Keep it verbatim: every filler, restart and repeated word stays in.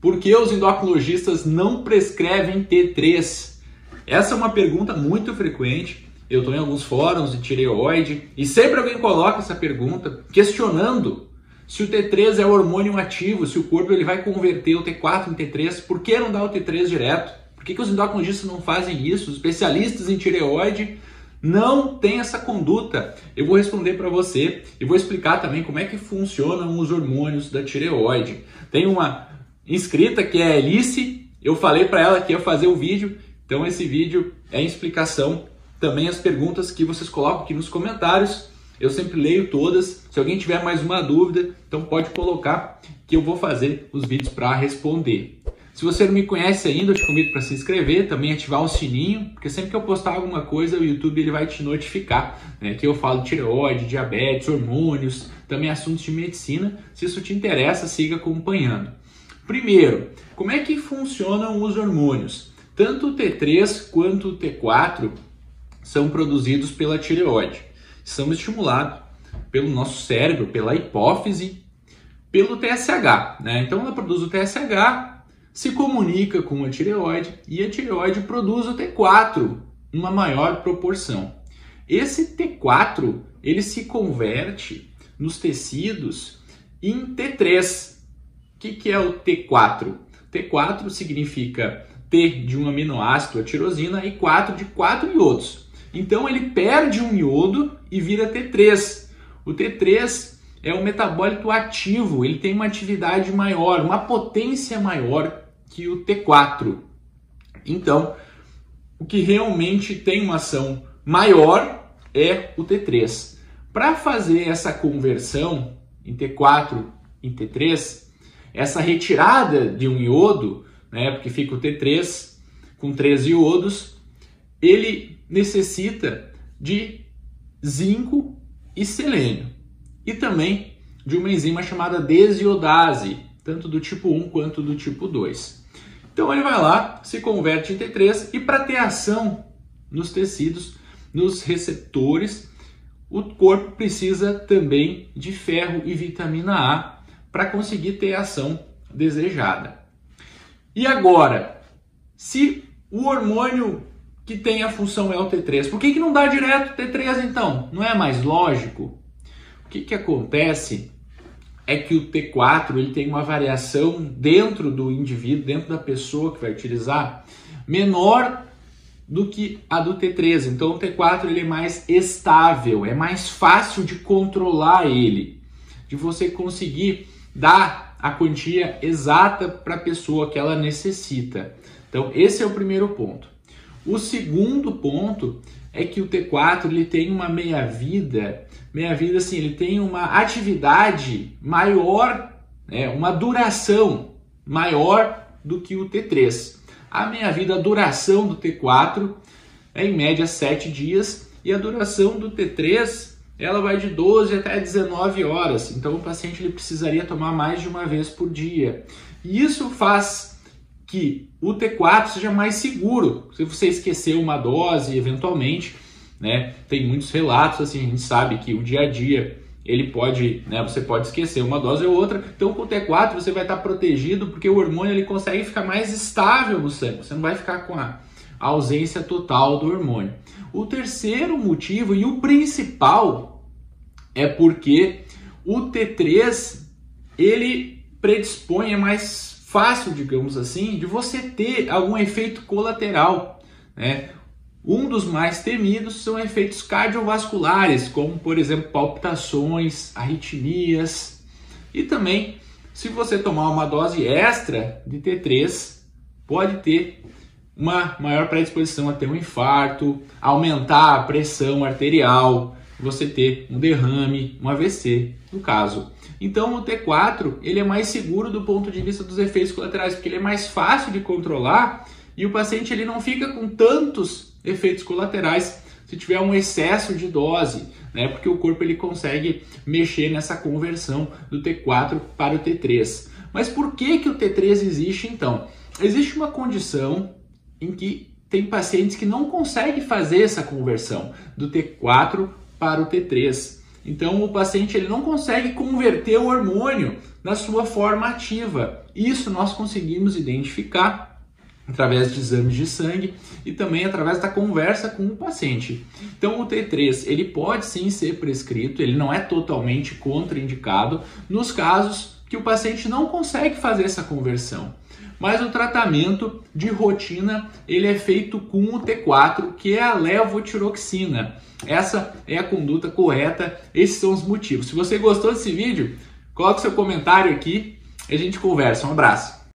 Por que os endocrinologistas não prescrevem T três? Essa é uma pergunta muito frequente. Eu estou em alguns fóruns de tireoide e sempre alguém coloca essa pergunta questionando se o T três é o hormônio ativo, se o corpo ele vai converter o T quatro em T três, por que não dá o T três direto? Por que que os endocrinologistas não fazem isso? Os especialistas em tireoide não têm essa conduta. Eu vou responder para você e vou explicar também como é que funcionam os hormônios da tireoide. Tem uma inscrita que é a Alice, eu falei para ela que ia fazer o vídeo, então esse vídeo é em explicação também as perguntas que vocês colocam aqui nos comentários. Eu sempre leio todas, se alguém tiver mais uma dúvida, então pode colocar que eu vou fazer os vídeos para responder. Se você não me conhece ainda, eu te convido para se inscrever, também ativar o sininho, porque sempre que eu postar alguma coisa, o YouTube ele vai te notificar, né? Que eu falo tireoide, diabetes, hormônios, também assuntos de medicina. Se isso te interessa, siga acompanhando. Primeiro, como é que funcionam os hormônios? Tanto o T três quanto o T quatro são produzidos pela tireoide. São estimulados pelo nosso cérebro, pela hipófise, pelo T S H, né? Então ela produz o T S H, se comunica com a tireoide e a tireoide produz o T quatro em uma maior proporção. Esse T quatro ele se converte nos tecidos em T três. O que que é o T quatro? T quatro significa T de um aminoácido, a tirosina, e quatro de quatro iodos. Então ele perde um iodo e vira T três. O T três é um metabólito ativo, ele tem uma atividade maior, uma potência maior que o T quatro. Então, o que realmente tem uma ação maior é o T três. Para fazer essa conversão em T quatro em T três, essa retirada de um iodo, né, porque fica o T três com treze iodos, ele necessita de zinco e selênio e também de uma enzima chamada desiodase, tanto do tipo um quanto do tipo dois. Então ele vai lá, se converte em T três e para ter ação nos tecidos, nos receptores, o corpo precisa também de ferro e vitamina A para conseguir ter a ação desejada. E agora, se o hormônio que tem a função é o T três. Por que que não dá direto T três então? Não é mais lógico? O que que acontece é que o T quatro ele tem uma variação dentro do indivíduo, dentro da pessoa que vai utilizar, menor do que a do T três. Então o T quatro ele é mais estável, é mais fácil de controlar ele, de você conseguir dar a quantia exata para a pessoa que ela necessita. Então esse é o primeiro ponto. O segundo ponto é que o T quatro ele tem uma meia-vida, meia-vida assim, ele tem uma atividade maior, né, uma duração maior do que o T três. A meia-vida, a duração do T quatro é em média sete dias e a duração do T três ela vai de doze até dezenove horas. Então o paciente ele precisaria tomar mais de uma vez por dia. E isso faz que o T quatro seja mais seguro, se você esquecer uma dose eventualmente, né? Tem muitos relatos, assim, a gente sabe que o dia a dia ele pode, né? Você pode esquecer uma dose ou outra, então com o T quatro você vai estar protegido porque o hormônio ele consegue ficar mais estável no sangue, você não vai ficar com a ausência total do hormônio. O terceiro motivo e o principal é porque o T três ele predispõe a mais fácil, digamos assim, de você ter algum efeito colateral, né? Um dos mais temidos são efeitos cardiovasculares, como, por exemplo, palpitações, arritmias. E também, se você tomar uma dose extra de T três, pode ter uma maior predisposição a ter um infarto, aumentar a pressão arterial, você ter um derrame, um A V C, no caso. Então o T quatro ele é mais seguro do ponto de vista dos efeitos colaterais, porque ele é mais fácil de controlar e o paciente ele não fica com tantos efeitos colaterais se tiver um excesso de dose, né? Porque o corpo ele consegue mexer nessa conversão do T quatro para o T três. Mas por que que o T três existe então? Existe uma condição em que tem pacientes que não conseguem fazer essa conversão do T quatro para o T três. Então o paciente ele não consegue converter o hormônio na sua forma ativa. Isso nós conseguimos identificar através de exames de sangue e também através da conversa com o paciente. Então o T três ele pode sim ser prescrito, ele não é totalmente contraindicado nos casos que o paciente não consegue fazer essa conversão. Mas o tratamento de rotina ele é feito com o T quatro, que é a levotiroxina. Essa é a conduta correta, esses são os motivos. Se você gostou desse vídeo, coloque seu comentário aqui e a gente conversa. Um abraço!